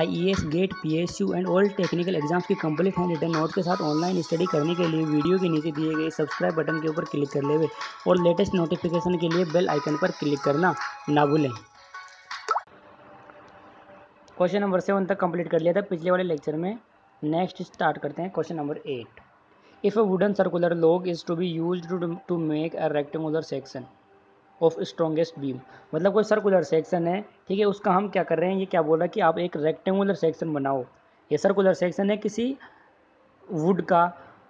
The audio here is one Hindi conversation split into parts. IES GATE PSU and all technical exams की कंप्लीट हैंड रिटन नोट के साथ ऑनलाइन स्टडी करने के लिए वीडियो के नीचे दिए गए सब्सक्राइब बटन के ऊपर क्लिक कर लेवे और लेटेस्ट नोटिफिकेशन के लिए बेल आइकन पर क्लिक करना ना भूलें। क्वेश्चन नंबर 7 तक कंप्लीट कर लिया था पिछले वाले लेक्चर में। नेक्स्ट स्टार्ट करते हैं question number 8। If a wooden circular log is to be use to make a rectangular section of strongest beam, मतलब कोई सर्कुलर सेक्शन है, ठीक है, उसका हम क्या कर रहे हैं, ये क्या बोल रहा है कि आप एक रेक्टेंगुलर सेक्शन बनाओ। ये सर्कुलर सेक्शन है किसी वुड का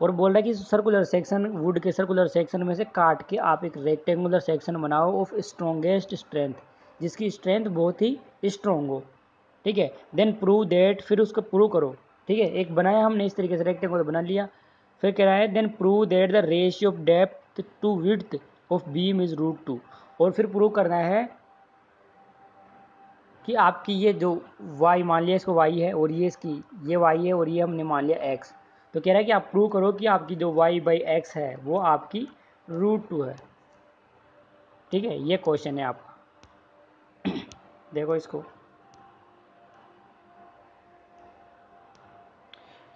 और बोल रहा है कि सर्कुलर सेक्शन वुड के सर्कुलर सेक्शन में से काट के आप एक रेक्टेंगुलर सेक्शन बनाओ ऑफ स्ट्रॉन्गेस्ट स्ट्रेंथ, जिसकी स्ट्रेंथ बहुत ही स्ट्रॉन्ग हो, ठीक है। देन प्रूव दैट, फिर उसको प्रूव करो, ठीक है। एक बनाया हमने इस तरीके से रेक्टेंगुलर बना लिया, फिर कह रहा है then prove that the ratio of depth to width of beam is √2, और फिर प्रूव करना है कि आपकी ये जो वाई मान लिया, इसको वाई है और ये इसकी ये वाई है और ये हमने मान लिया एक्स, तो कह रहा है कि आप प्रूव करो कि आपकी जो वाई बाई एक्स है वो आपकी √2 है, ठीक है। ये क्वेश्चन है आपका। देखो इसको,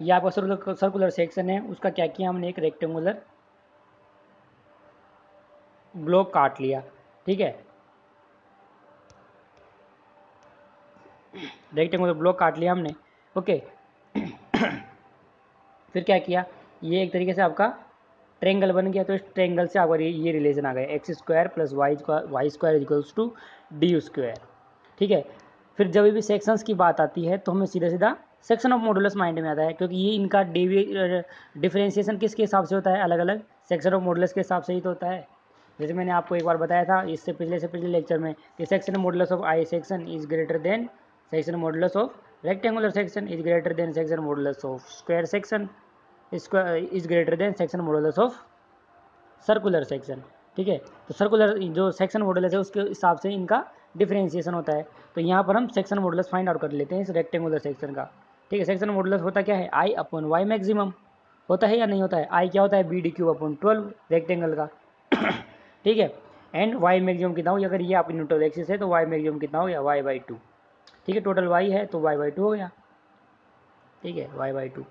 ये आपका सर्कुलर सेक्शन है, उसका क्या किया हमने, एक रेक्टेंगुलर ब्लॉक काट लिया, ठीक है। रेक्टेंगुलर ब्लॉक काट लिया हमने, ओके। फिर क्या किया, ये एक तरीके से आपका ट्रेंगल बन गया, तो इस ट्रेंगल से आपका ये रिलेशन आ गया x² + y² = d², ठीक है। फिर जब भी सेक्शंस की बात आती है तो हमें सीधा सीधा सेक्शन ऑफ मॉडुलस माइंड में आता है, क्योंकि ये इनका डिफरेंशिएशन किसके हिसाब से होता है, अलग अलग सेक्शन ऑफ मॉडुलस के हिसाब से ही तो होता है। जैसे मैंने आपको एक बार बताया था इससे पिछले लेक्चर में कि section modulus of I section is greater than section modulus of rectangular section is greater than section modulus of square section is greater than section modulus of circular section, ठीक है। तो सर्कुलर जो सेक्शन मॉडुलस है उसके हिसाब से इनका डिफरेंशिएशन होता है, तो यहाँ पर हम सेक्शन मॉडुलस फाइंड आउट कर लेते हैं इस रेक्टेंगुलर सेक्शन का, ठीक है। सेक्शन मॉडुलस होता क्या है, i/y मैक्सिमम होता है या नहीं होता है, i क्या होता है bd³ / 12 रेक्टेंगल का, ठीक है। एंड y मैक्सिमम कितना हो, अगर ये आपकी न्यूट्रल एक्सिस है तो y मैक्सिमम कितना हो गया y/2, ठीक है। टोटल y है तो y/2 हो गया, ठीक है, y/2।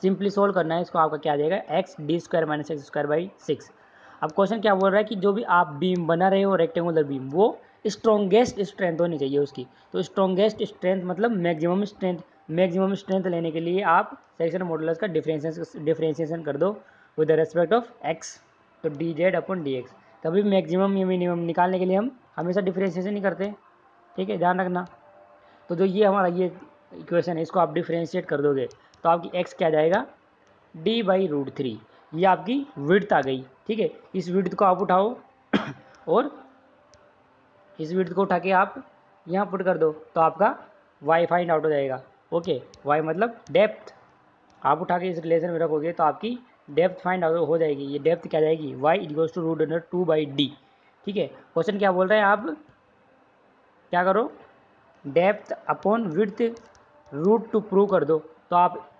सिंपली सोल्व करना है इसको, आपका क्या आ जाएगा xd² - x² / 6। अब क्वेश्चन क्या बोल रहा है कि जो भी आप बीम बना रहे हो रेक्टेंगुलर बीम, वो स्ट्रॉन्गेस्ट स्ट्रेंथ होनी चाहिए उसकी, तो स्ट्रॉन्गेस्ट स्ट्रेंथ मतलब मैक्सिमम स्ट्रेंथ। मैक्सिमम स्ट्रेंथ लेने के लिए आप सेक्शन मॉडुलस का डिफरेंशिएशन कर दो विद रेस्पेक्ट ऑफ एक्स, तो dz/dx। तभी मैक्सिमम या मिनिमम निकालने के लिए हम हमेशा डिफरेंशिएशन ही करते, ठीक है, ध्यान रखना। तो जो ये हमारा ये इक्वेशन है इसको आप डिफरेंशिएट कर दोगे तो आपकी एक्स क्या जाएगा d/√3, ये आपकी विड्थ आ गई, ठीक है। इस विड्थ को आप उठाओ और इस विड्थ को उठा के आप यहाँ पुट कर दो तो आपका y फाइंड आउट हो जाएगा, ओके। y मतलब डेप्थ, आप उठा के इस रिलेशन में रखोगे तो आपकी डेप्थ फाइंड आउट हो जाएगी। ये डेप्थ क्या जाएगी y = √2/d, ठीक है। क्वेश्चन क्या बोल रहा है, आप क्या करो, डेप्थ अपॉन विड्थ √2 प्रूव कर दो, तो आप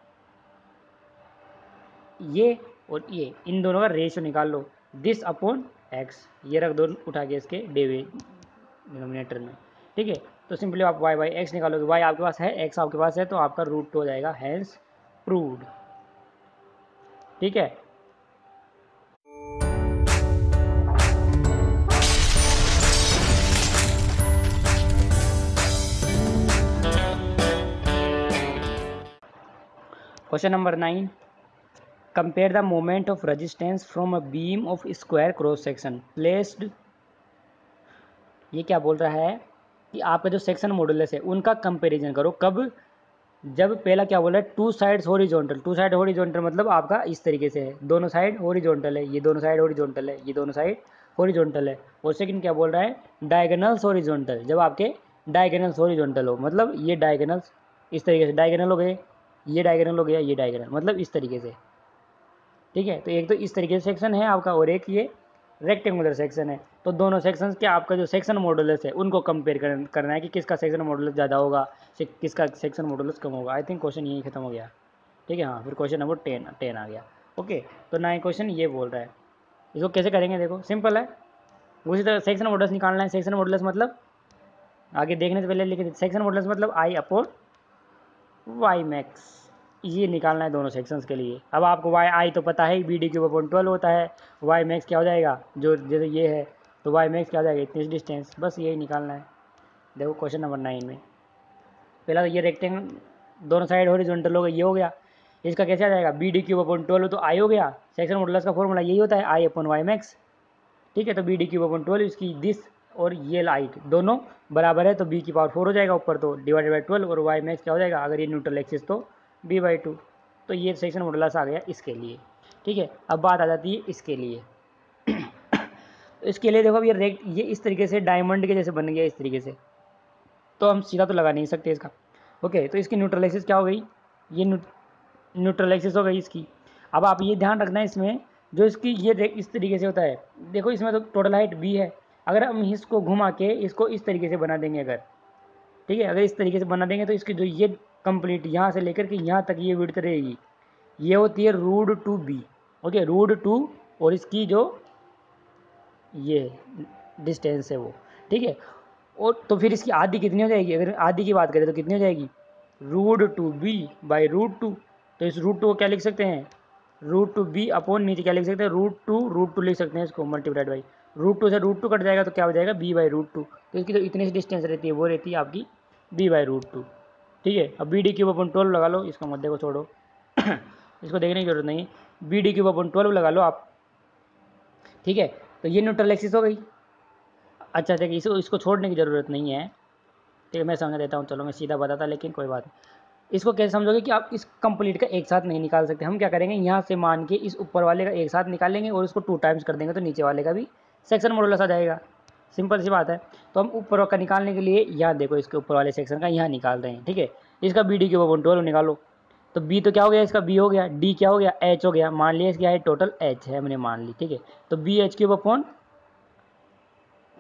ये और ये इन दोनों का रेशियो निकाल लो, दिस अपॉन एक्स, ये रख दो उठा के इसके डिनोमिनेटर में, ठीक है। तो सिंपली आप y/x निकालोगे, y आपके पास है x आपके पास है तो आपका √2 हो जाएगा, हैंस प्रूव्ड, ठीक है। Question number 9, compare the moment of resistance from a beam of square cross section placed. ये क्या बोल रहा है कि आपका जो सेक्शन मॉडुलस है उनका कंपैरिजन करो, कब, जब पहला क्या बोल रहा है टू साइड हॉरिजॉन्टल, मतलब आपका इस तरीके से है, दोनों साइड हॉरिजॉन्टल है, ये दोनों साइड हॉरिजॉन्टल है, ये दोनों साइड हॉरिजॉन्टल है। और सेकंड क्या बोल रहा है, डायगोनल्स हॉरिजॉन्टल, जब आपके डायगोनल्स हॉरिजॉन्टल हो, मतलब ये डायगोनल्स इस तरीके से डायगोनल हो गए, ये डायगोनल हो गया, ये डायगोनल, मतलब इस तरीके से, ठीक है। तो एक तो इस तरीके से सेक्शन है आपका और एक ये रेक्टेंगुलर सेक्शन है, तो दोनों सेक्शन के आपका जो सेक्शन मॉडुलस है उनको कंपेयर करना है कि किसका सेक्शन मॉडुलस ज़्यादा होगा, किसका सेक्शन मॉडुलस कम होगा। आई थिंक क्वेश्चन यही खत्म हो गया, ठीक है। हाँ, फिर क्वेश्चन नंबर 10 आ गया, ओके। तो 9 क्वेश्चन ये बोल रहा है, इसको कैसे करेंगे, देखो सिंपल है, उसी तरह सेक्शन मॉडुलस निकालना है। सेक्शन मॉडुलस मतलब आगे देखने से पहले लिख देते सेक्शन मॉडुलस मतलब आई अपॉन वाई मैक्स, ये निकालना है दोनों सेक्शंस के लिए। अब आपको वाई आई तो पता है, बी डी क्यूब अपॉन 12 होता है, वाई मैक्स क्या हो जाएगा, जो जैसे ये है तो वाई मैक्स क्या हो जाएगा इतनी डिस्टेंस, बस यही निकालना है। देखो क्वेश्चन नंबर 9 में पहला तो ये रेक्टेंगल दोनों साइड हॉरिजॉन्टल हो गया, ये हो गया, इसका कैसे आ जाएगा बी डी क्यूब अपॉन 12 तो आई हो गया। सेक्शन मॉडुलस का फॉर्मूला यही होता है आई अपॉन वाई मैक्स, ठीक है। तो बी डी क्यूब अपॉन 12 इसकी दिस और ये लाइट दोनों बराबर है तो बी की पावर 4 हो जाएगा ऊपर तो डिवाइडेड बाई 12 और वाई मैक्स क्या हो जाएगा अगर ये न्यूट्रल एक्सिस तो बी बाई 2। तो ये सेक्शन मॉडुलस आ गया इसके लिए, ठीक है। अब बात आ जाती है इसके लिए तो इसके लिए देखो अब ये रेक्ट ये इस तरीके से डायमंड के जैसे बन गया इस तरीके से, तो हम सीधा तो लगा नहीं सकते इसका, ओके। तो इसकी न्यूट्रल एक्सिस क्या हो गई, ये न्यूट्रल एक्सिस हो गई इसकी। अब आप ये ध्यान रखना है इसमें जो इसकी ये इस तरीके से होता है, देखो इसमें तो टोटल हाइट बी है, अगर हम इसको घुमा के इसको इस तरीके से बना देंगे अगर, ठीक है, अगर इस तरीके से बना देंगे तो इसकी जो ये कंप्लीट यहाँ से लेकर के यहाँ तक ये विड्थ रहेगी, ये होती है √2b, ओके, √2 और इसकी जो ये डिस्टेंस है वो, ठीक है। और तो फिर इसकी आधी कितनी हो जाएगी, अगर आधी की बात करें तो कितनी हो जाएगी √2b/√2। तो इस √2 को क्या लिख सकते हैं, √2b अपॉन नीचे क्या लिख सकते हैं √2 लिख सकते हैं इसको मल्टीप्लाइड बाई √2 से √2 कट जाएगा तो क्या हो जाएगा b/√2। तो इसकी जो इतनी सी डिस्टेंस रहती है वो रहती है आपकी b/√2, ठीक है। अब bd³ अपॉन 12 लगा लो, इसका मध्य को छोड़ो इसको देखने की जरूरत नहीं है, bd³ अपॉन 12 लगा लो आप, ठीक है। तो ये न्यूट्रल एक्सिस हो गई, अच्छा देखिए इसको छोड़ने की ज़रूरत नहीं है, ठीक है, मैं समझा देता हूँ, चलो मैं सीधा बताता लेकिन कोई बात नहीं। इसको कैसे समझोगे कि आप इस कंप्लीट का एक साथ नहीं निकाल सकते, हम क्या करेंगे यहाँ से मान के इस ऊपर वाले का एक साथ निकालेंगे और इसको 2 टाइम्स कर देंगे तो नीचे वाले का भी सेक्शन मॉडुलस आ जाएगा, सिंपल सी बात है। तो हम ऊपर का निकालने के लिए यहाँ देखो इसके ऊपर वाले सेक्शन का यहाँ निकाल रहे हैं, ठीक है। इसका bd³ अपॉन 12 निकालो तो b तो क्या हो गया इसका b हो गया, d क्या हो गया h हो गया, मान लिया इसकी हाइट टोटल h है हमने मान ली, ठीक है। तो bh³ अपॉन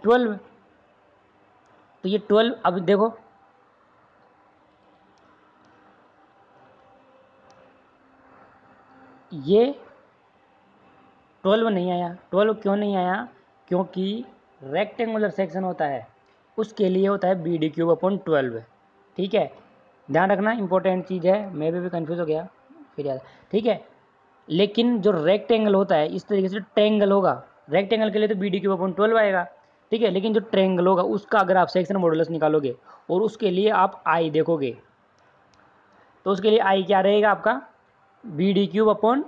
12, तो ये 12, अब देखो ये 12 नहीं आया, 12 क्यों नहीं आया, क्योंकि रेक्टेंगुलर सेक्शन होता है उसके लिए होता है bd³ अपॉन 12, ठीक है, ध्यान रखना इंपॉर्टेंट चीज़ है। मैं भी कंफ्यूज हो गया फिर यार, ठीक है। लेकिन जो रेक्टेंगल होता है इस तरीके से ट्रेंगल होगा, रेक्टेंगल के लिए तो bd³ अपॉन 12 आएगा, ठीक है। लेकिन जो ट्रेंगल होगा उसका अगर आप सेक्शन मॉडुलस निकालोगे और उसके लिए आप आई देखोगे तो उसके लिए आई क्या रहेगा आपका bd³ अपॉन,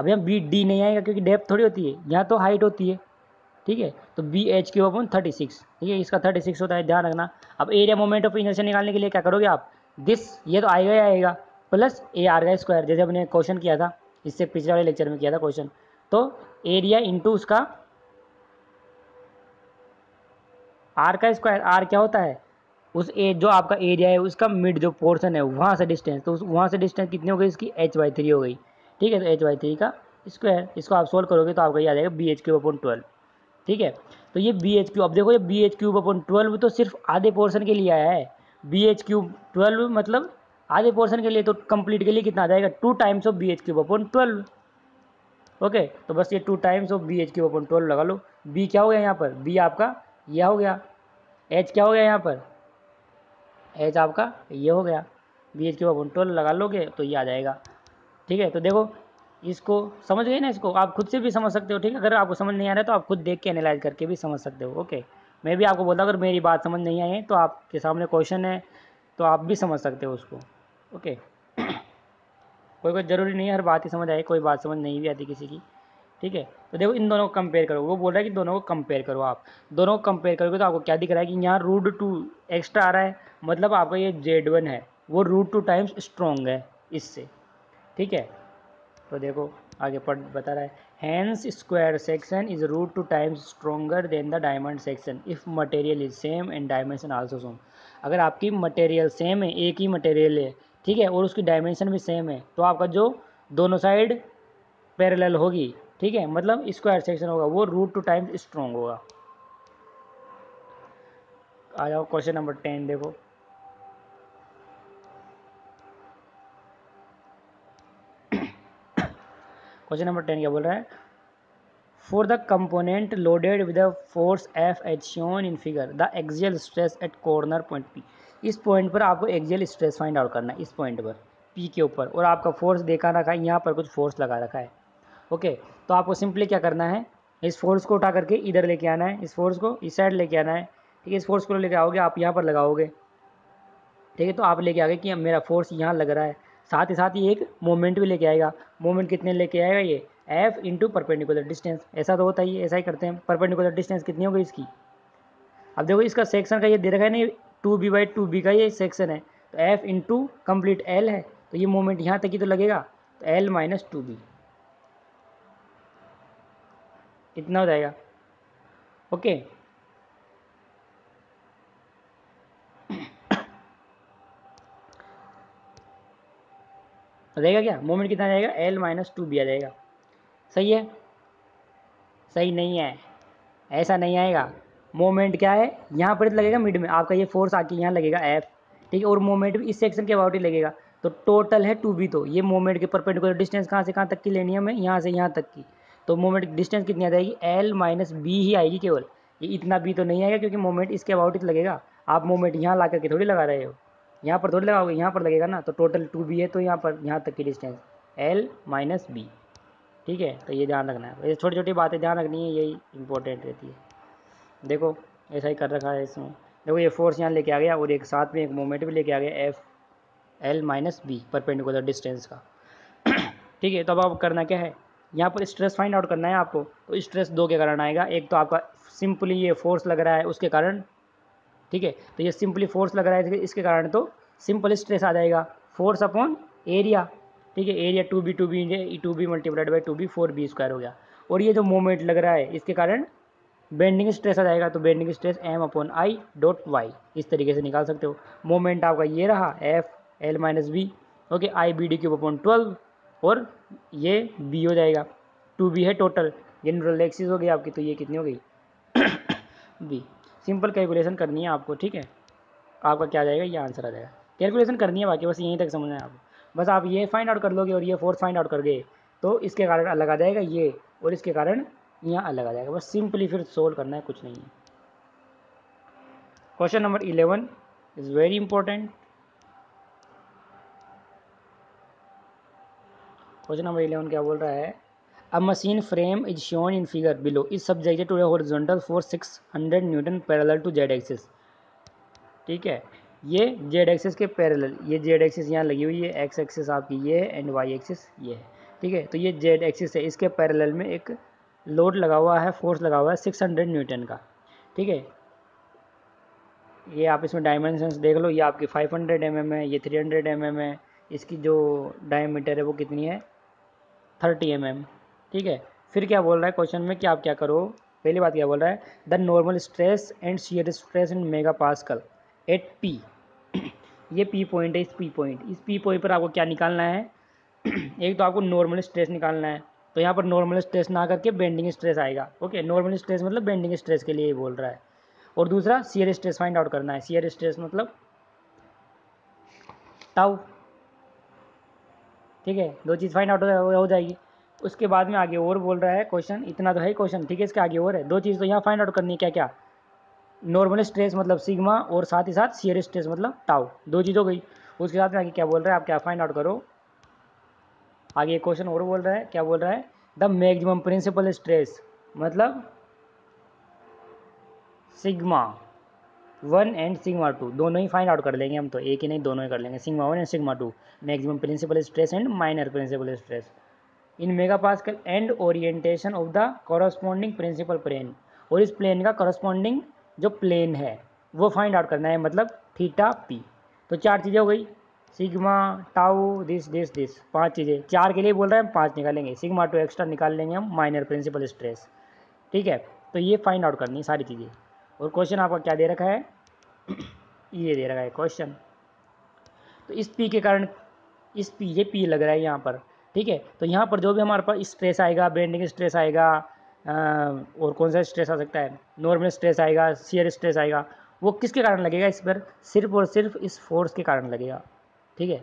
अब यहाँ bd नहीं आएगा क्योंकि डेप्थ थोड़ी होती है, यहाँ तो हाइट होती है, ठीक है। तो bh³ अपॉन 36, ठीक है, इसका 36 होता है, ध्यान रखना। अब एरिया मोमेंट ऑफ इनर्शिया निकालने के लिए क्या करोगे आप, दिस ये तो आएगा ही आएगा प्लस ar का स्क्वायर, जैसे हमने क्वेश्चन किया था इससे पिछले वाले लेक्चर में किया था क्वेश्चन, तो एरिया इंटू उसका r का स्क्वायर, r क्या होता है उस जो आपका एरिया है उसका मिड जो पोर्शन है वहाँ से डिस्टेंस, तो वहाँ से डिस्टेंस कितनी हो गई इसकी h/3 हो गई, ठीक है। तो h/3 का स्क्वायर, इसको आप सोल्व करोगे तो आपका ये आ जाएगा bh³/12, ठीक है। तो ये bh³, अब देखो ये bh³ अपॉन 12 तो सिर्फ आधे पोर्शन के लिए आया है, bh³/12 मतलब आधे पोर्शन के लिए, तो कंप्लीट के लिए कितना आ जाएगा 2 टाइम्स ऑफ bh³/12, ओके। तो बस ये 2 टाइम्स ऑफ bh³ अपॉन 12 लगा लो, b क्या हो गया यहाँ पर, b आपका यह हो गया, h क्या हो गया यहाँ पर, h आपका ये हो गया, bh³ अपॉन 12 लगा लोगे तो ये आ जाएगा, ठीक है। तो देखो इसको समझ गए ना, इसको आप खुद से भी समझ सकते हो, ठीक है। अगर आपको समझ नहीं आ रहा है तो आप खुद देख के एनालाइज करके भी समझ सकते हो, ओके। मैं भी आपको बोलता हूँ अगर मेरी बात समझ नहीं आई है तो आपके सामने क्वेश्चन है तो आप भी समझ सकते हो उसको, ओके। कोई ज़रूरी नहीं है हर बात ही समझ आए, कोई बात समझ नहीं भी आती किसी की, ठीक है। तो देखो इन दोनों को कंपेयर करो, वो बोल रहा है कि दोनों को कंपेयर करो, आप दोनों को कंपेयर करोगे तो आपको क्या दिख रहा है कि यहाँ √2 एक्स्ट्रा आ रहा है, मतलब आपका ये z1 है वो √2 टाइम्स स्ट्रॉन्ग है इससे, ठीक है। तो देखो आगे पढ़ बता रहा है, hence square section is √2 times stronger than the diamond section if material is same and dimension also same. अगर आपकी मटेरियल सेम है, एक ही मटेरियल है, ठीक है, और उसकी डायमेंशन भी सेम है तो आपका जो दोनों साइड पैरेलल होगी, ठीक है, मतलब स्क्वायर सेक्शन होगा वो √2 टाइम्स स्ट्रॉन्ग होगा। आ जाओ क्वेश्चन नंबर 10 देखो, क्वेश्चन नंबर 10 क्या बोल रहा है, For the component loaded with the force F as shown in figure, the axial stress at corner point P. इस पॉइंट पर आपको एक्सियल स्ट्रेस फाइंड आउट करना है, इस पॉइंट पर P के ऊपर, और आपका फोर्स देखा रखा है, यहाँ पर कुछ फोर्स लगा रखा है। ओके, तो आपको सिंपली क्या करना है, इस फोर्स को उठा करके इधर लेके आना है, इस फोर्स को इस साइड लेके आना है, ठीक है। इस फोर्स को लेके आओगे आप, यहाँ पर लगाओगे, ठीक है। तो आप लेके आ गए कि मेरा फोर्स यहाँ लग रहा है, साथ ही साथ ये एक मोमेंट भी लेके आएगा। मोमेंट कितने लेके आएगा ये, F इंटू परपेंडिकुलर डिस्टेंस, ऐसा तो होता ही है, ऐसा ही करते हैं। परपेंडिकुलर डिस्टेंस कितनी होगी इसकी, अब देखो इसका सेक्शन का ये दे रखा है ना, 2b/2b का ये सेक्शन है, तो F इंटू कम्प्लीट L है, तो ये मोमेंट यहाँ तक ही तो लगेगा, तो L - 2b इतना हो जाएगा। ओके, रहेगा क्या, मोमेंट कितना रहेगा, L - 2b आ जाएगा। सही है, सही नहीं है, ऐसा नहीं आएगा। मोमेंट क्या है, यहाँ पर लगेगा मिड में, आपका ये फोर्स आके यहाँ लगेगा F, ठीक है, और मोमेंट भी इस सेक्शन के अबाउट ही लगेगा, तो टोटल है 2b। तो ये मोमेंट के परपेंडिकुलर डिस्टेंस कहाँ से कहाँ तक की लेनी है हमें, यहाँ से यहाँ तक की, तो मोमेंट डिस्टेंस कितनी आ जाएगी, L - b ही आएगी केवल, ये इतना b तो नहीं आएगा क्योंकि मोमेंट इसके अबाउट ही लगेगा। आप मोमेंट यहाँ ला करके थोड़ी लगा रहे हो, यहाँ पर थोड़ी लगाओगे, यहाँ पर लगेगा ना, तो टोटल 2b है, तो यहाँ पर यहाँ तक की डिस्टेंस L - b, ठीक है। तो ये ध्यान रखना है, ये छोटी छोटी बातें ध्यान रखनी है, यही इंपॉर्टेंट रहती है। देखो ऐसा ही कर रखा है इसमें, देखो ये फोर्स यहाँ लेके आ गया और एक साथ में एक मोमेंट भी लेके आ गया F L - b perpendicular distance का, ठीक है। तो अब आप करना क्या है, यहाँ पर स्ट्रेस फाइंड आउट करना है आपको। तो स्ट्रेस दो के कारण आएगा, एक तो आपका सिंपली ये फोर्स लग रहा है उसके कारण, ठीक है, तो ये सिंपली फोर्स लग रहा है इसके कारण, तो सिंपल स्ट्रेस आ जाएगा, फोर्स अपॉन एरिया, ठीक है, area 2b × 2b × 2b (4b²) हो गया। और ये जो मोमेंट लग रहा है इसके कारण बेंडिंग स्ट्रेस आ जाएगा, तो बेंडिंग स्ट्रेस m/i.y इस तरीके से निकाल सकते हो। मोमेंट आपका ये रहा F L - b, okay, i/b³ / 12 और ये b हो जाएगा, 2b है टोटल, ये न्यूरल एक्सिस हो गई आपकी, तो ये कितनी हो गई b। सिंपल कैलकुलेशन करनी है आपको, ठीक है, आपका क्या जाएगा, ये आंसर आ जाएगा। कैलकुलेशन करनी है, बाकी बस यहीं तक समझना है आपको, बस आप ये फाइंड आउट कर लोगे और ये फोर्स फाइंड आउट कर गए, तो इसके कारण अलग आ जाएगा ये, और इसके कारण यहाँ अलग आ जाएगा, बस सिंपली फिर सोल्व करना है, कुछ नहीं है। Question number 11 is very important. Question number 11 क्या बोल रहा है, a machine frame is shown in figure below is subjected to a horizontal force 600 N parallel to Z axis, ठीक है, ये जेड एक्सिस के पैरेलल, ये जेड एक्सिस यहाँ लगी हुई है, एक्स एक्सिस आपकी ये है एंड वाई एक्सिस ये है, ठीक है। तो ये जेड एक्सिस है, इसके पैरेलल में एक लोड लगा हुआ है, फोर्स लगा हुआ है 600 N का, ठीक है। ये आप इसमें डायमेंशंस देख लो, ये आपकी 500 mm है, ये 300 mm है, इसकी जो डायमीटर है वो कितनी है, 30 mm, ठीक है। फिर क्या बोल रहा है क्वेश्चन में कि आप क्या करो, पहली बात क्या बोल रहा है, the normal stress and shear stress in megapascal at P, ये पी पॉइंट है, इस पी पॉइंट पर आपको क्या निकालना है, एक तो आपको नॉर्मल स्ट्रेस निकालना है, तो यहाँ पर नॉर्मल स्ट्रेस ना करके बेंडिंग स्ट्रेस आएगा, ओके, नॉर्मल स्ट्रेस मतलब बेंडिंग स्ट्रेस के लिए बोल रहा है। और दूसरा शियर स्ट्रेस फाइंड आउट करना है, शियर स्ट्रेस मतलब टाउ, ठीक है, दो चीज़ फाइंड आउट हो जाएगी। उसके बाद में आगे और बोल रहा है क्वेश्चन, इतना तो है क्वेश्चन, ठीक है, इसके आगे और है दो चीज़, तो यहाँ फाइंड आउट करनी है क्या क्या, नॉर्मल स्ट्रेस मतलब सिग्मा और साथ ही साथ शियर स्ट्रेस मतलब टाउ, दो चीज़ हो गई। उसके साथ में आगे क्या बोल रहा है, आप क्या फाइंड आउट करो, आगे एक क्वेश्चन और बोल रहा है, क्या बोल रहा है, द मैक्सिमम प्रिंसिपल स्ट्रेस मतलब σ1 and σ2 दोनों ही फाइंड आउट कर लेंगे हम, तो एक ही नहीं दोनों ही कर लेंगे, σ1 and σ2 maximum principal stress and minor principal stress in megapascal and orientation of the corresponding principal plane, और इस प्लेन का कॉरस्पॉन्डिंग जो प्लेन है वो फाइंड आउट करना है, मतलब θp। तो चार चीज़ें हो गई, सिग्मा टाउ दिस, पांच चीज़ें, चार के लिए बोल रहे हैं, पांच निकालेंगे, σ2 एक्स्ट्रा निकाल लेंगे हम, माइनर प्रिंसिपल स्ट्रेस, ठीक है। तो ये फाइंड आउट करनी है सारी चीज़ें, और क्वेश्चन आपका क्या दे रखा है, ये दे रखा है क्वेश्चन। तो इस पी के कारण, इस पी, ये पी लग रहा है यहाँ पर, ठीक है, तो यहाँ पर जो भी हमारे पास स्ट्रेस आएगा, बेंडिंग स्ट्रेस आएगा, और कौन सा स्ट्रेस आ सकता है, नॉर्मल स्ट्रेस आएगा, शियर स्ट्रेस आएगा, वो किसके कारण लगेगा इस पर, सिर्फ और सिर्फ इस फोर्स के कारण लगेगा, ठीक है।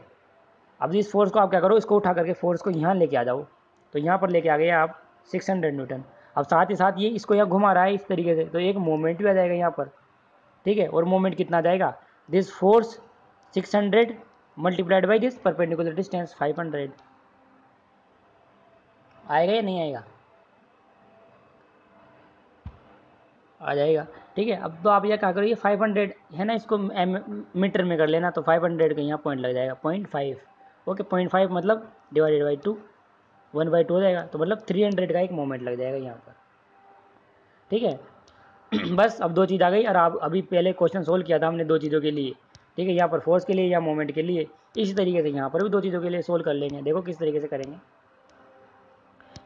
अब इस फोर्स को आप क्या करो, इसको उठा करके फोर्स को यहाँ लेके आ जाओ, तो यहाँ पर लेके आ गए आप 600 N। अब साथ ही साथ ये इसको यहाँ घुमा रहा है इस तरीके से, तो एक मोमेंट भी आ जाएगा यहाँ पर, ठीक है। और मोमेंट कितना आ जाएगा, this force 600 multiplied by this perpendicular distance 500 आएगा या नहीं आएगा, आ जाएगा, ठीक है। अब तो आप यह क्या करो, ये 500 है ना, इसको मीटर में कर लेना, तो 500 का यहाँ पॉइंट लग जाएगा 0.5, ओके 0.5 मतलब डिवाइडेड बाई 2, 1/2 हो जाएगा, तो मतलब 300 का एक मोमेंट लग जाएगा यहाँ पर, ठीक है। बस अब दो चीज़ आ गई, और आप अभी पहले क्वेश्चन सोल्व किया था हमने दो चीज़ों के लिए, ठीक है, यहाँ पर फोर्स के लिए या मोमेंट के लिए। इसी तरीके से यहाँ पर भी दो चीज़ों के लिए सोल्व कर लेंगे, देखो किस तरीके से करेंगे।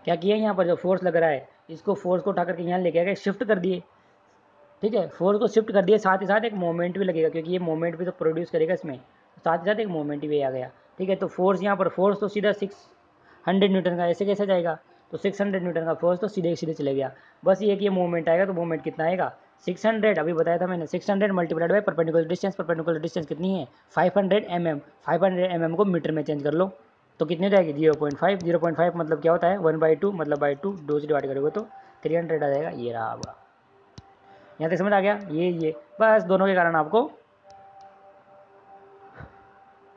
क्या किया यहाँ पर, जो फोर्स लग रहा है इसको, फोर्स को उठा करके यहाँ लेके आ गए, शिफ्ट कर दिए, ठीक है, फोर्स को शिफ्ट कर दिया, साथ ही साथ एक मोमेंट भी लगेगा क्योंकि ये मोमेंट भी तो प्रोड्यूस करेगा इसमें, साथ ही साथ एक मोमेंट भी आ गया, ठीक है। तो फोर्स यहाँ पर, फोर्स तो सीधा 600 न्यूटन का ऐसे कैसे जाएगा, तो 600 न्यूटन का फोर्स तो सीधे सीधे चले गया। बस ये कि ये मोमेंट आएगा, तो मोमेंट कितना आएगा 600, अभी बताया था मैंने 600 multiplied by perpendicular distance, perpendicular distance कितनी है 500 mm, 500 mm को मीटर में चेंज कर लो तो कितने जाएगी 0.5, 0.5 मतलब क्या होता है 1/2, मतलब बाई 2, 2 से डिवाइड करोगे तो 300 आ जाएगा, ये रहा होगा। यहाँ तक समझ आ गया, ये बस दोनों के कारण आपको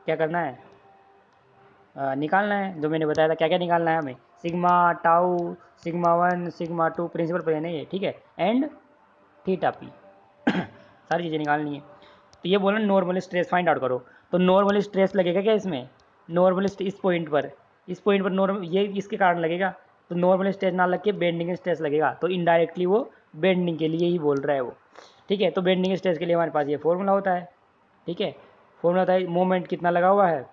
क्या करना है, निकालना है जो मैंने बताया था, क्या क्या निकालना है हमें, sigma, tau, sigma 1, sigma 2, principal पर नहीं है, ठीक है, एंड थीटा पी सारी चीज़ें निकालनी है। तो ये बोला नॉर्मल स्ट्रेस फाइंड आउट करो, तो नॉर्मल स्ट्रेस लगेगा क्या इसमें, नॉर्मल इस पॉइंट पर, इस पॉइंट पर नॉर्मल ये इसके कारण लगेगा, तो नॉर्मल स्ट्रेस ना लग के बेंडिंग स्ट्रेस लगेगा, तो इनडायरेक्टली वो बेंडिंग के लिए ही बोल रहा है वो, ठीक है। तो बेंडिंग स्ट्रेस के लिए हमारे पास ये फॉर्मूला होता है, ठीक है, फॉर्मूला होता है मोमेंट कितना लगा हुआ है,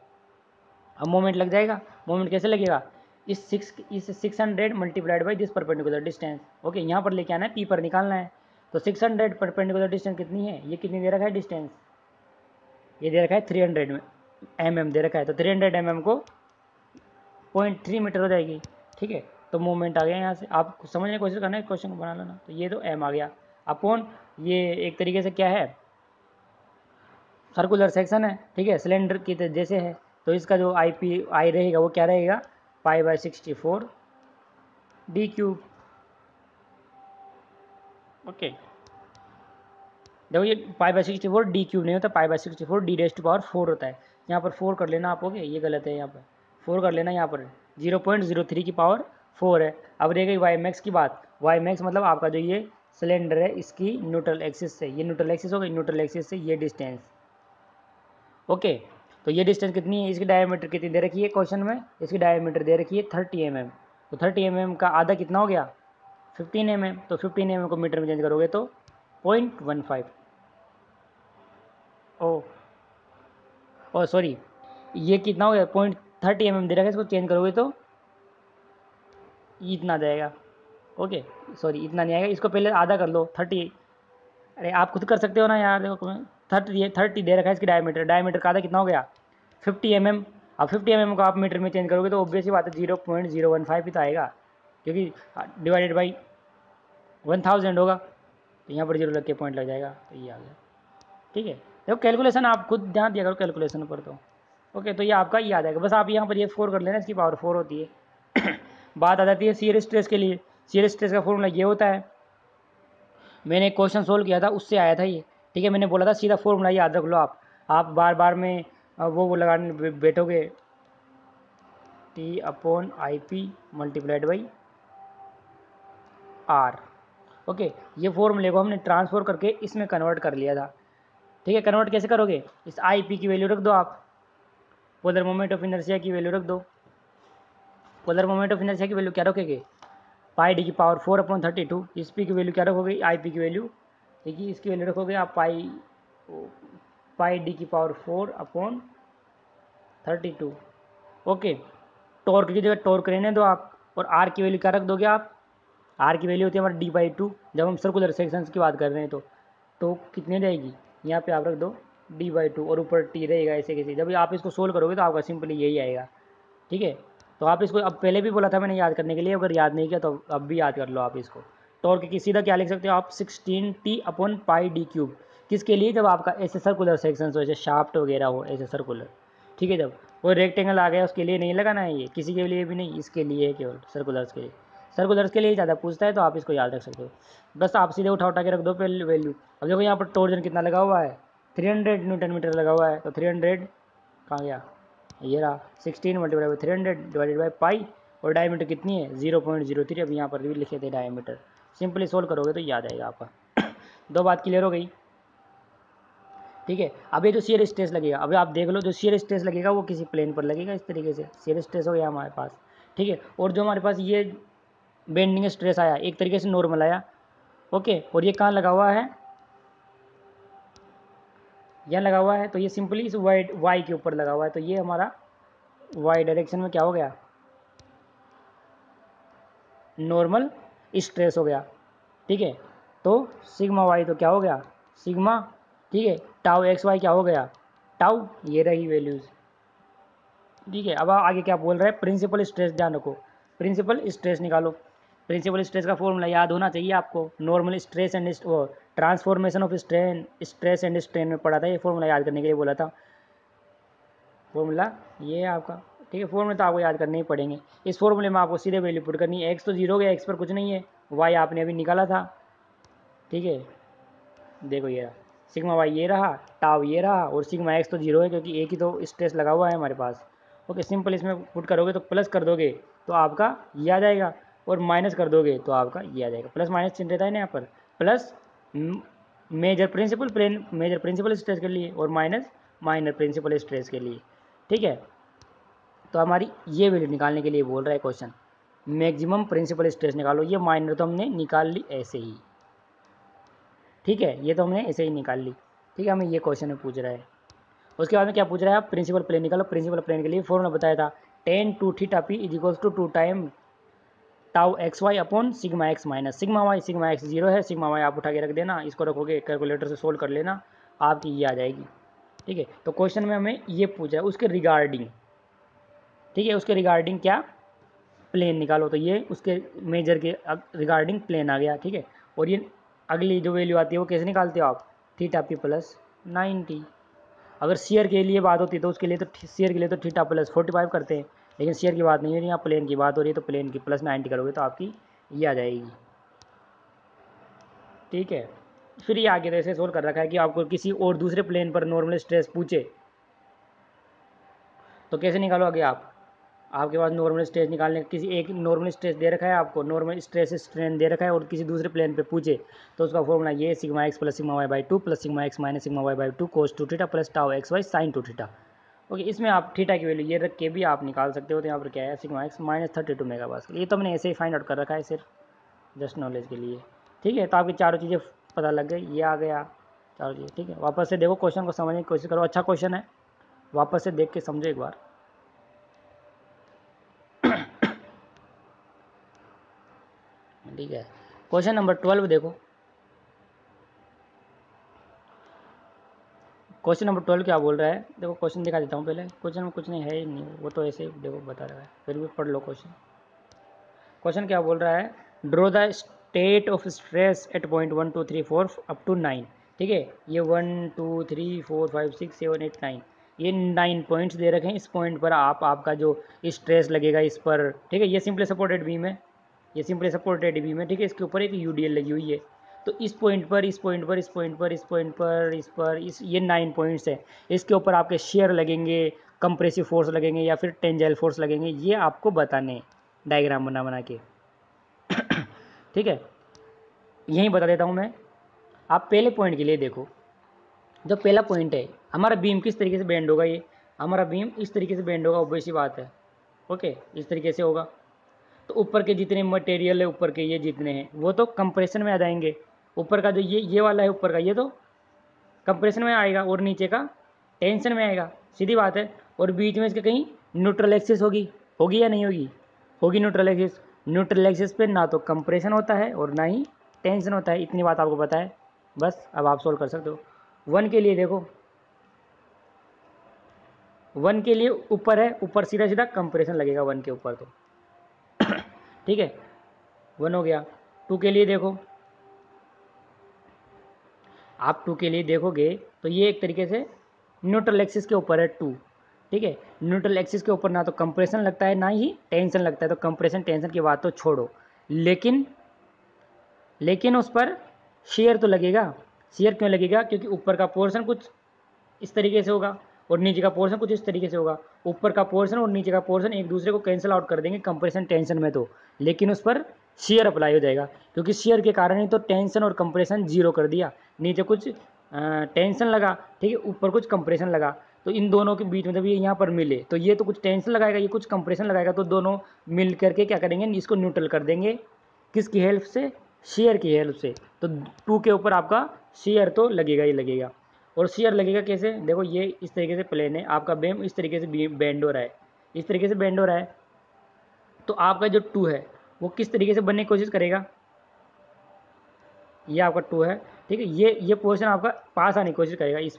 अब मोमेंट लग जाएगा, मोमेंट कैसे लगेगा, इस 600 multiplied by this perpendicular distance, okay, यहाँ पर लेके आना है, पी पर निकालना है, तो 600 परपेंडिकुलर डिस्टेंस कितनी है, ये कितनी दे रखा है डिस्टेंस, ये दे रखा है 300 में mm दे रखा है, तो 300 mm को 0.3 मीटर हो जाएगी, ठीक है। तो मोमेंट आ गया, यहाँ से आप समझने की कोशिश करना है, क्वेश्चन को बना लेना, तो ये तो m आ गया अपॉन, ये एक तरीके से क्या है सर्कुलर सेक्शन है, ठीक है, सिलेंडर की जैसे है, तो इसका जो आई रहेगा वो क्या रहेगा π/64 d³, ओके। देखो ये π/64 d³ नहीं होता, π/64 d⁴ होता है, यहाँ पर 4 कर लेना आप, ओके, ये गलत है, यहाँ पर 4 कर लेना, यहाँ पर 0.03 की पावर 4 है। अब रह गई वाई मैक्स की बात, वाई मैक्स मतलब आपका जो ये सिलेंडर है इसकी न्यूट्रल एक्सिस से, ये न्यूट्रल एक्सिस हो गई, न्यूट्रल एक्सिस से ये डिस्टेंस, ओके, तो ये डिस्टेंस कितनी है, इसकी डायमीटर कितनी दे रखी है क्वेश्चन में, इसकी डायमीटर दे रखी है 30 mm, तो 30 mm का आधा कितना हो गया 15 mm, तो 15 mm को मीटर में चेंज करोगे तो 0.15, ओ सॉरी ये कितना हो गया 0.30 mm दे रखा है, इसको चेंज करोगे तो इतना जाएगा, ओके सॉरी इतना नहीं आएगा, इसको पहले आधा कर लो 30, अरे आप खुद कर सकते हो ना यार, देखो 30 दे रखा है इसकी डायमीटर, डायमीटर का आधा कितना हो गया 50 mm, अब 50 mm को आप मीटर में चेंज करोगे तो ऑब्वियसली बात है 0.015 ही तो आएगा क्योंकि डिवाइडेड बाई 1000 होगा, तो यहाँ पर 0 लग के पॉइंट लग जाएगा, तो ये आ गया, ठीक है। देखो कैलकुलेशन आप खुद ध्यान दिया करो कैलकुलेशन पर, तो ओके, तो ये आपका ये आ जाएगा, बस आप यहाँ पर ये 4 कर लेना, इसकी पावर 4 होती है। बात आ जाती है शियर स्ट्रेस के लिए, शियर स्ट्रेस का फॉर्मूला ये होता है, मैंने क्वेश्चन सोल्व किया था उससे आया था ये, ठीक है, मैंने बोला था सीधा फॉर्मूला याद रख लो आप बार बार में वो लगाने बैठोगे, T/IP multiplied by R, okay, ये फॉर्मूले को हमने ट्रांसफर करके इसमें कन्वर्ट कर लिया था, ठीक है। कन्वर्ट कैसे करोगे, इस IP की वैल्यू रख दो आप, पोलर मोमेंट ऑफ इनर्शिया की वैल्यू रख दो, पोलर मोमेंट ऑफ इनर्शिया की वैल्यू क्या रखोगे πD/4/32, इस पी की वैल्यू क्या रखोगे IP की वैल्यू, देखिए इसकी वैल्यू रखोगे आप πD/4/32, ओके। टॉर्क की जगह टॉर्क रहने दो आप, और R की वैल्यू क्या रख दोगे आप, R की वैल्यू होती है हमारा D/2, जब हम सर्कुलर सेक्शन की बात कर रहे हैं तो कितनी रहेगी यहाँ पे आप रख दो D/2 और ऊपर T रहेगा ऐसे कैसे, जब आप इसको सोल्व करोगे तो आपका सिंपली यही आएगा, ठीक है। तो आप इसको अब पहले भी बोला था मैंने याद करने के लिए, अगर याद नहीं किया तो अब भी याद कर लो आप इसको। टॉर्क की सीधा क्या लिख सकते हो आप 16T/πD³, किसके लिए, जब आपका ऐसे सर्कुलर सेक्शन हो, ऐसे शाफ्ट वगैरह हो, ऐसे सर्कुलर, ठीक है, जब वो रेक्टेंगल आ गया उसके लिए नहीं लगाना है, ये किसी के लिए भी नहीं, इसके लिए केवल सर्कुलर्स के लिए। सर्कुलर्स के लिए ज़्यादा पूछता है, तो आप इसको याद रख सकते हो। बस आप सीधे उठा के रख दो पहले वैल्यू। अब देखो यहाँ पर टॉर्जन कितना लगा हुआ है, 300 न्यूटन मीटर लगा हुआ है, तो 300 कहाँ गया, ये रहा 16 multiply by 300 divided by pi, और डायमीटर कितनी है 0.03। अभी यहाँ पर भी लिखे थे डायमीटर, सिंपली सोल्व करोगे तो याद आएगा आपका। दो बात क्लियर हो गई, ठीक है। अब ये जो शियर स्ट्रेस लगेगा, अभी आप देख लो, जो शियर स्ट्रेस लगेगा वो किसी प्लेन पर लगेगा, इस तरीके से शियर स्ट्रेस हो गया हमारे पास, ठीक है। और जो हमारे पास ये बेंडिंग स्ट्रेस आया, एक तरीके से नॉर्मल आया, ओके। और ये कहाँ लगा हुआ है, यह लगा हुआ है, तो ये सिंपली इस वाई के ऊपर लगा हुआ है, तो ये हमारा वाई डायरेक्शन में क्या हो गया, नॉर्मल स्ट्रेस हो गया, ठीक है। तो सिग्मा वाई तो क्या हो गया सिग्मा, ठीक है। टाउ एक्स वाई क्या हो गया टाउ, ये रही वैल्यूज, ठीक है। अब आगे क्या बोल रहा है, प्रिंसिपल स्ट्रेस, ध्यान रखो प्रिंसिपल स्ट्रेस निकालो। प्रिंसिपल स्ट्रेस का फॉर्मूला याद होना चाहिए आपको, normal stress and transformation of strain, stress and strain में पढ़ा था, ये फॉर्मूला याद करने के लिए बोला था, फॉर्मूला ये आपका, ठीक है। फॉर्मूला तो आपको याद करने ही पड़ेंगे। इस फॉर्मूले में आपको सीधे वैल्यू पुट करनी है, एक्स तो जीरो गया, एक्स पर कुछ नहीं है, वाई आपने अभी निकाला था, ठीक है। देखो ये रहा सिग्मा वाई, ये रहा टाव, ये रहा, और सिग्मा एक्स तो जीरो है क्योंकि एक ही तो स्ट्रेस लगा हुआ है हमारे पास, ओके। सिंपल इसमें पुट करोगे तो प्लस कर दोगे तो आपका ये आ जाएगा, और माइनस कर दोगे तो आपका ये आ जाएगा, प्लस माइनस चिन्ह रहता है ना यहाँ पर, plus major principal plane, major principal stress के लिए, और माइनस माइनर प्रिंसिपल स्ट्रेस के लिए, ठीक है। तो हमारी ये वैल्यू निकालने के लिए बोल रहा है क्वेश्चन, मैक्सिमम प्रिंसिपल स्ट्रेस निकालो। ये माइनर तो हमने निकाल ली ऐसे ही, ठीक है, ये तो हमने ऐसे ही निकाल ली, ठीक है। हमें ये क्वेश्चन में पूछ रहा है। उसके बाद में क्या पूछ रहा है, आप प्रिंसिपल प्लेन निकालो। प्रिंसिपल प्लेन के लिए फॉर्मूला बताया था, tan two theta P is equals to 2 time tau X Y upon sigma X minus sigma Y. Sigma X zero है, सिग्मा वाई आप उठा के रख देना, इसको रखोगे कैलकुलेटर से सोल्व कर लेना, आपकी ये आ जाएगी, ठीक है। तो क्वेश्चन में हमें ये पूछा है उसके रिगार्डिंग, ठीक है, उसके रिगार्डिंग क्या प्लेन निकालो। तो ये उसके मेजर के रिगार्डिंग प्लेन आ गया, ठीक है। और ये अगली जो वैल्यू आती है वो कैसे निकालते हो आप, थीटा पी प्लस 90। अगर शेयर के लिए बात होती है तो उसके लिए तो शेयर के लिए तो थीटा प्लस 45 करते हैं, लेकिन शेयर की बात नहीं हो रही, यहाँ प्लेन की बात हो रही है, तो प्लेन की प्लस 90 करोगे तो आपकी ये आ जाएगी, ठीक है। फिर ये आगे ऐसे सोल्व कर रखा है कि आपको किसी और दूसरे प्लेन पर नॉर्मल स्ट्रेस पूछे तो कैसे निकालोगे आप, आपके पास नॉर्मल स्ट्रेस निकालने का किसी एक नॉर्मल स्ट्रेस दे रखा है आपको, नॉर्मल स्ट्रेस स्ट्रेन दे रखा है, और किसी दूसरे प्लेन पे पूछे तो उसका फॉर्मूला ये sigma X plus sigma Y by 2 plus sigma X minus sigma Y by 2 cos 2 theta plus tau X Y sine 2 theta, okay. इसमें आप थीटा की वैल्यू ये रख के भी आप निकाल सकते हो। तो यहाँ पर क्या है सिग्मा एक्स माइनस 32 मेगापास्कल, ये तो हमने ऐसे ही फाइंड आउट कर रखा है सिर्फ जस्ट नॉलेज के लिए, ठीक है। तो आपकी चारों चीज़ें पता लग गई, ये आ गया चारों चीज़ें, ठीक है। वापस से देखो क्वेश्चन को समझने की कोशिश करो, अच्छा क्वेश्चन है, वापस से देख के समझो एक बार, ठीक है। क्वेश्चन नंबर 12 देखो, क्वेश्चन नंबर 12 क्या बोल रहा है, देखो क्वेश्चन दिखा देता हूँ पहले। क्वेश्चन में कुछ नहीं है ही नहीं, वो तो ऐसे ही देखो बता रहा है, फिर भी पढ़ लो क्वेश्चन। क्वेश्चन क्या बोल रहा है, draw the state of stress at point 1 2 3 4 up to 9, ठीक है। ये 1 2 3 4 5 6 7 8 9, ये 9 पॉइंट्स दे रखे हैं। इस पॉइंट पर आप आपका जो स्ट्रेस लगेगा इस पर, ठीक है। ये सिंपली सपोर्टेड बीम है, ये सिंपली सपोर्टेड बीम है, ठीक है। इसके ऊपर एक यूडीएल लगी हुई है, तो इस पॉइंट पर इस पॉइंट पर इस पॉइंट पर इस पॉइंट पर इस पर इस ये 9 पॉइंट्स है। इसके ऊपर आपके शेयर लगेंगे, कंप्रेसिव फोर्स लगेंगे या फिर टेंजाइल फोर्स लगेंगे, ये आपको बताने डायग्राम बना बना के, ठीक है। यहीं बता देता हूँ मैं, आप पहले पॉइंट के लिए देखो, जो पहला पॉइंट है हमारा बीम किस तरीके से बेंड होगा, ये हमारा बीम इस तरीके से बेंड होगा, ऑब्वियस सी बात है, ओके, इस तरीके से होगा। तो ऊपर के जितने मटेरियल है, ऊपर के ये जितने हैं वो तो कंप्रेशन में आ जाएंगे, ऊपर का जो ये वाला है ऊपर का ये तो कंप्रेशन में आएगा, और नीचे का टेंशन में आएगा, सीधी बात है। और बीच में इसके कहीं न्यूट्रल एक्सिस होगी, होगी या नहीं होगी, होगी न्यूट्रल एक्सिस। न्यूट्रल एक्सिस पे ना तो कंप्रेशन होता है और ना ही टेंशन होता है, इतनी बात आपको पता है बस। अब आप सोल्व कर सकते हो। 1 के लिए देखो, 1 के लिए ऊपर है, ऊपर सीधा सीधा कंप्रेशन लगेगा 1 के ऊपर, तो ठीक है 1 हो गया। 2 के लिए देखो, आप 2 के लिए देखोगे तो ये एक तरीके से न्यूट्रल एक्सिस के ऊपर है 2, ठीक है। न्यूट्रल एक्सिस के ऊपर ना तो कंप्रेशन लगता है ना ही टेंशन लगता है, तो कंप्रेशन टेंशन की बात तो छोड़ो, लेकिन उस पर शेयर तो लगेगा। शेयर क्यों लगेगा? क्योंकि ऊपर का पोर्शन कुछ इस तरीके से होगा और नीचे का पोर्शन कुछ इस तरीके से होगा। ऊपर का पोर्शन और नीचे का पोर्शन एक दूसरे को कैंसिल आउट कर देंगे कंप्रेशन टेंशन में तो, लेकिन उस पर शेयर अप्लाई हो जाएगा क्योंकि शेयर के कारण ही तो टेंशन और कंप्रेशन जीरो कर दिया। नीचे कुछ टेंशन लगा, ठीक है, ऊपर कुछ कंप्रेशन लगा, तो इन दोनों के बीच में जब ये यहाँ पर मिले तो ये तो कुछ टेंशन लगाएगा, ये कुछ कंप्रेशन लगाएगा, तो दोनों मिल करके क्या करेंगे, इसको न्यूट्रल कर देंगे। किसकी हेल्प से? शेयर की हेल्प से। तो 2 के ऊपर आपका शेयर तो लगेगा ही लगेगा। और शेयर लगेगा कैसे? देखो ये इस तरीके से प्लेन है, आपका बीम इस तरीके से बेंड हो रहा है, इस तरीके से बेंड हो रहा है, तो आपका जो 2 है वो किस तरीके से बनने की कोशिश करेगा? ये आपका 2 है, ठीक है, ये पोर्शन आपका पास आने की कोशिश करेगा। इस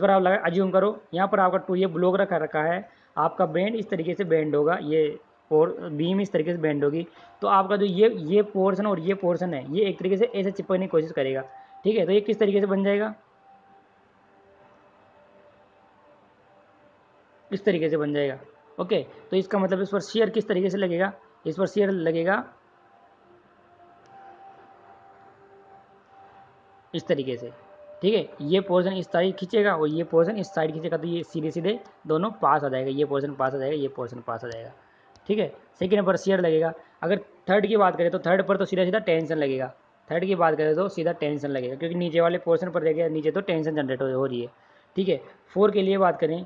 पर आप लगा अज्यूम करो, यहाँ पर आपका 2 ये ब्लॉक रखा है, आपका बेंड इस तरीके से बेंड होगा, ये और बीम इस तरीके से बेंड होगी, तो आपका जो ये पोर्शन और ये पोर्शन है ये एक तरीके से ऐसे चिपकने की कोशिश करेगा, ठीक है। तो ये किस तरीके से बन जाएगा? इस तरीके से बन जाएगा, ओके। तो इसका मतलब इस पर शेयर किस तरीके से लगेगा? इस पर शेयर लगेगा इस तरीके से, ठीक है। ये पोर्शन इस साइड खींचेगा और ये पोर्शन इस साइड खींचेगा, तो ये सीधे सीधे दोनों पास आ जाएगा, ये पोर्शन पास आ जाएगा, ये पोर्शन पास आ जाएगा, ठीक है। सेकंड पर शेयर लगेगा। अगर थर्ड की बात करें तो थर्ड पर तो सीधा सीधा टेंशन लगेगा, थर्ड की बात करें तो सीधा टेंशन लगेगा क्योंकि नीचे वाले पोर्शन पर देखिए नीचे तो टेंशन जनरेट हो रही है, ठीक है। 4 के लिए बात करें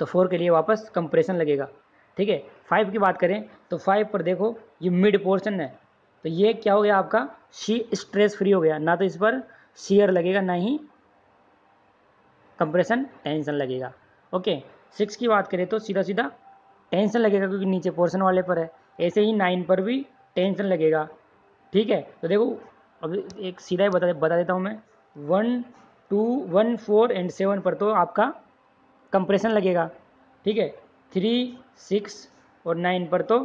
तो 4 के लिए वापस कंप्रेशन लगेगा, ठीक है। 5 की बात करें तो 5 पर देखो ये मिड पोर्शन है, तो ये क्या हो गया आपका? स्ट्रेस फ्री हो गया, ना तो इस पर शेयर लगेगा ना ही कंप्रेशन टेंशन लगेगा, ओके। 6 की बात करें तो सीधा सीधा टेंशन लगेगा क्योंकि नीचे पोर्शन वाले पर है, ऐसे ही 9 पर भी टेंशन लगेगा, ठीक है। तो देखो अब एक सीधा ही बता देता हूँ मैं, 1, 2, 1, 4 एंड 7 पर तो आपका कंप्रेशन लगेगा, ठीक है। 3, 6 और 9 पर तो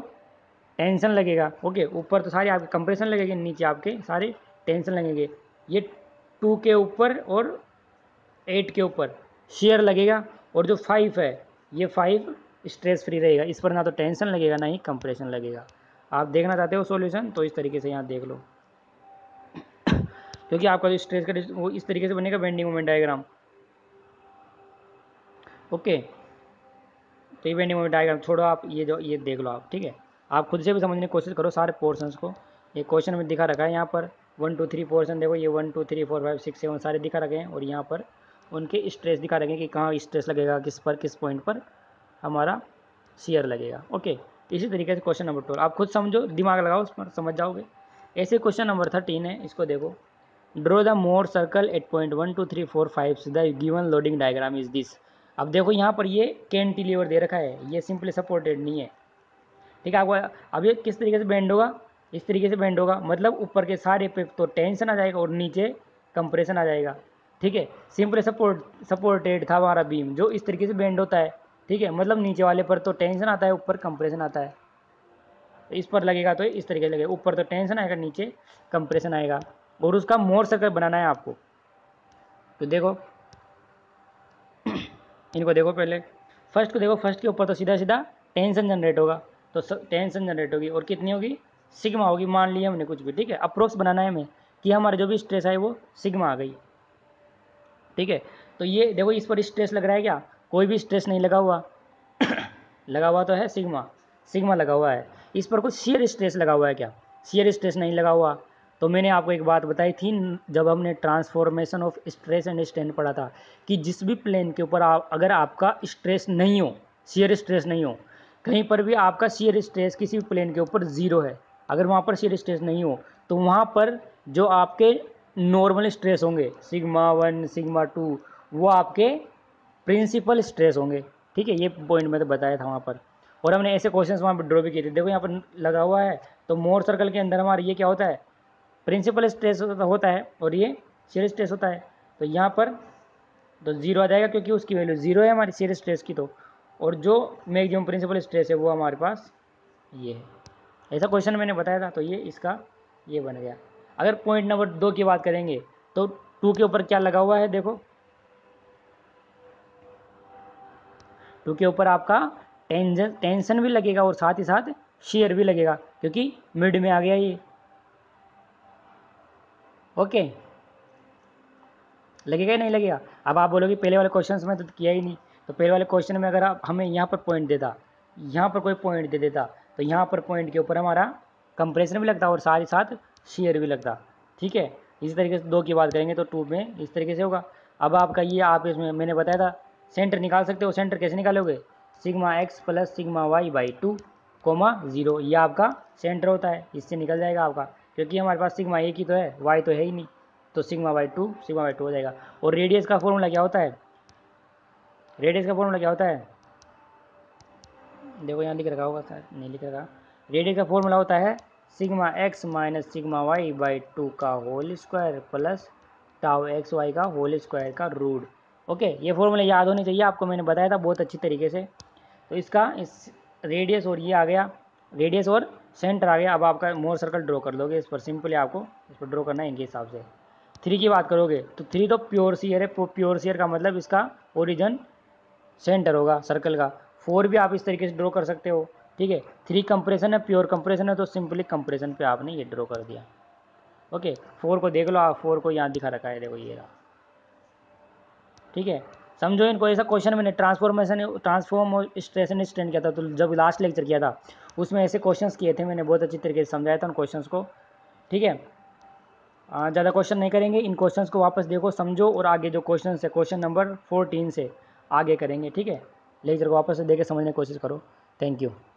टेंशन लगेगा, ओके। ऊपर तो सारे आपके कंप्रेशन लगेंगे, नीचे आपके सारे टेंशन लगेंगे। ये 2 के ऊपर और 8 के ऊपर शेयर लगेगा, और जो 5 है ये 5 स्ट्रेस फ्री रहेगा, इस पर ना तो टेंशन लगेगा ना ही कंप्रेशन लगेगा। आप देखना चाहते हो सॉल्यूशन तो इस तरीके से यहाँ देख लो क्योंकि आपका जो स्ट्रेस का वो इस तरीके से बनेगा बेंडिंग मोमेंट डायग्राम, ओके। तो ये बेंडिंग मोमेंट डायग्राम छोड़ो, आप ये देख लो आप, ठीक है। आप खुद से भी समझने की कोशिश करो सारे पोर्शंस को। ये क्वेश्चन में दिखा रखा है यहाँ पर 1, 2, 3 पोर्शन, देखो ये 1, 2, 3, 4, 5, 6, 7 सारे दिखा रखे हैं, और यहाँ पर उनके स्ट्रेस दिखा रखे हैं कि कहाँ स्ट्रेस लगेगा, किस पॉइंट पर हमारा शेयर लगेगा, ओके। इसी तरीके से क्वेश्चन नंबर 12 आप खुद समझो, दिमाग लगाओ, उस पर समझ जाओगे। ऐसे क्वेश्चन नंबर 13 है, इसको देखो। Draw the Mohr circle at point 1, 2, 3, 4, 5 the given loading diagram is this. अब देखो यहाँ पर ये कैंटिलीवर दे रखा है, ये सिंपली सपोर्टेड नहीं है, ठीक है। आपको अब ये किस तरीके से बेंड होगा? इस तरीके से बेंड होगा, मतलब ऊपर के सारे पे तो टेंशन आ जाएगा और नीचे कंप्रेशन आ जाएगा, ठीक है। सिंपली सपोर्टेड था हमारा बीम जो इस तरीके से बेंड होता है, ठीक है, मतलब नीचे वाले पर तो टेंशन आता है, ऊपर कंप्रेशन आता है। इस पर लगेगा तो इस तरीके से लगेगा, ऊपर तो टेंशन आएगा, नीचे कंप्रेशन आएगा, और उसका मोर सर्कल बनाना है आपको। तो देखो इनको देखो, पहले फर्स्ट को देखो, फर्स्ट के ऊपर तो सीधा सीधा टेंशन जनरेट होगा, तो टेंशन जनरेट होगी और कितनी होगी? सिग्मा होगी, मान लिया हमने कुछ भी, ठीक है। अप्रोक्स बनाना है हमें कि हमारे जो भी स्ट्रेस आए वो सिग्मा आ गई, ठीक है। तो ये देखो इस पर स्ट्रेस लग रहा है क्या? कोई भी स्ट्रेस नहीं लगा हुआ लगा हुआ तो है सिग्मा लगा हुआ है। इस पर कुछ शियर स्ट्रेस लगा हुआ है क्या? शियर स्ट्रेस नहीं लगा हुआ। तो मैंने आपको एक बात बताई थी जब हमने transformation of stress and strain पढ़ा था कि जिस भी प्लेन के ऊपर अगर आपका स्ट्रेस नहीं हो, शियर स्ट्रेस नहीं हो, कहीं पर भी आपका शियर स्ट्रेस किसी भी प्लेन के ऊपर जीरो है, अगर वहाँ पर शियर स्ट्रेस नहीं हो, तो वहाँ पर जो आपके नॉर्मल स्ट्रेस होंगे सिग्मा 1, सिग्मा 2 वो आपके प्रिंसिपल स्ट्रेस होंगे, ठीक है। ये पॉइंट मैं तो बताया था वहाँ पर, और हमने ऐसे क्वेश्चंस वहाँ पर ड्रॉ भी किए थे। देखो यहाँ पर लगा हुआ है, तो मोर सर्कल के अंदर हमारा ये क्या होता है? प्रिंसिपल स्ट्रेस होता है और ये शियर स्ट्रेस होता है। तो यहाँ पर तो 0 आ जाएगा क्योंकि उसकी वैल्यू 0 है हमारी शियर स्ट्रेस की, तो और जो मैक्सिमम प्रिंसिपल स्ट्रेस है वो हमारे पास ये है। ऐसा क्वेश्चन मैंने बताया था, तो ये इसका ये बन गया। अगर पॉइंट नंबर 2 की बात करेंगे तो 2 के ऊपर क्या लगा हुआ है? देखो 2 के ऊपर आपका टेंशन भी लगेगा और साथ ही साथ शेयर भी लगेगा क्योंकि मिड में आ गया ये। ओके, लगेगा या नहीं लगेगा? अब आप बोलोगे पहले वाले क्वेश्चन में तो किया ही नहीं, तो पहले वाले क्वेश्चन में अगर आप हमें यहाँ पर पॉइंट देता, यहाँ पर कोई पॉइंट दे देता, तो यहाँ पर पॉइंट के ऊपर हमारा कंप्रेशन भी लगता और साथ ही साथ शेयर भी लगता। ठीक है, इसी तरीके से दो की बात करेंगे तो टू में इस तरीके से होगा। अब आपका ये, आप इसमें मैंने बताया था सेंटर निकाल सकते हो। सेंटर कैसे निकालोगे? Sigma X plus sigma Y by 2, 0, ये आपका सेंटर होता है, इससे निकल जाएगा आपका, क्योंकि हमारे पास सिग्मा एक ही तो है, वाई तो है ही नहीं, तो सिग्मा वाई टू हो जाएगा। और रेडियस का फॉर्मूला क्या होता है? रेडियस का फॉर्मूला क्या होता है? देखो यहाँ लिख रखा होगा, सर नहीं लिख रखा। रेडियस का फॉर्मूला होता है sigma X minus sigma Y by 2 का whole square plus tau X Y का होल स्क्वायर का रूट। ओके, ये फॉर्मूला याद होनी चाहिए आपको, मैंने बताया था बहुत अच्छी तरीके से। तो इसका इस रेडियस और ये आ गया, रेडियस और सेंटर आ गया। अब आपका मोर सर्कल ड्रॉ कर लोगे इस पर, सिंपली आपको इस पर ड्रॉ करना है इनके हिसाब से। 3 की बात करोगे तो 3 तो प्योर सीयर है, प्योर सीयर का मतलब इसका ओरिजिन सेंटर होगा सर्कल का। 4 भी आप इस तरीके से ड्रॉ कर सकते हो। ठीक है, 3 कंप्रेशन है, प्योर कंप्रेशन है, तो सिंपली कंप्रेशन पे आपने ये ड्रॉ कर दिया। ओके, 4 को देख लो आप, 4 को यहाँ दिखा रखा है, देखो ये रहा। ठीक है, समझो इनको। ऐसा क्वेश्चन मैंने ट्रांसफॉर्मेशन स्टैंड किया था, तो जब लास्ट लेक्चर किया था उसमें ऐसे क्वेश्चंस किए थे, मैंने बहुत अच्छी तरीके से समझाया था उन क्वेश्चंस को। ठीक है, ज़्यादा क्वेश्चन नहीं करेंगे, इन क्वेश्चंस को वापस देखो, समझो, और आगे जो क्वेश्चन है क्वेश्चन नंबर 14 से आगे करेंगे। ठीक है, लेक्चर को वापस से देख के समझने की कोशिश करो। Thank you.